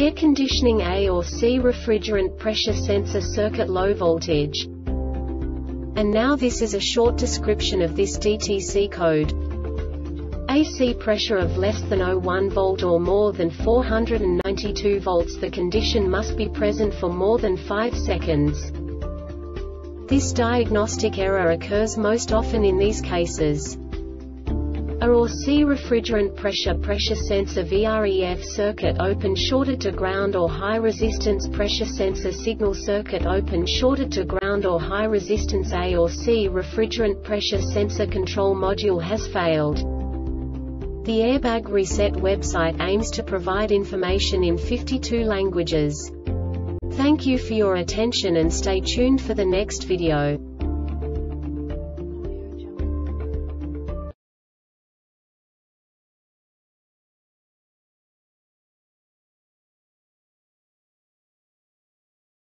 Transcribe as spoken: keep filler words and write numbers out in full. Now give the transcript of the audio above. air conditioning A or C refrigerant pressure sensor circuit low voltage. And now this is a short description of this D T C code. A C pressure of less than zero point one volt or more than four hundred ninety-two volts. The condition must be present for more than five seconds. This diagnostic error occurs most often in these cases. A or C refrigerant pressure pressure sensor V R E F circuit open shorted to ground or high resistance pressure sensor signal circuit open shorted to ground or high resistance. A or C refrigerant pressure sensor control module has failed. The Airbag Reset website aims to provide information in fifty-two languages. Thank you for your attention and stay tuned for the next video.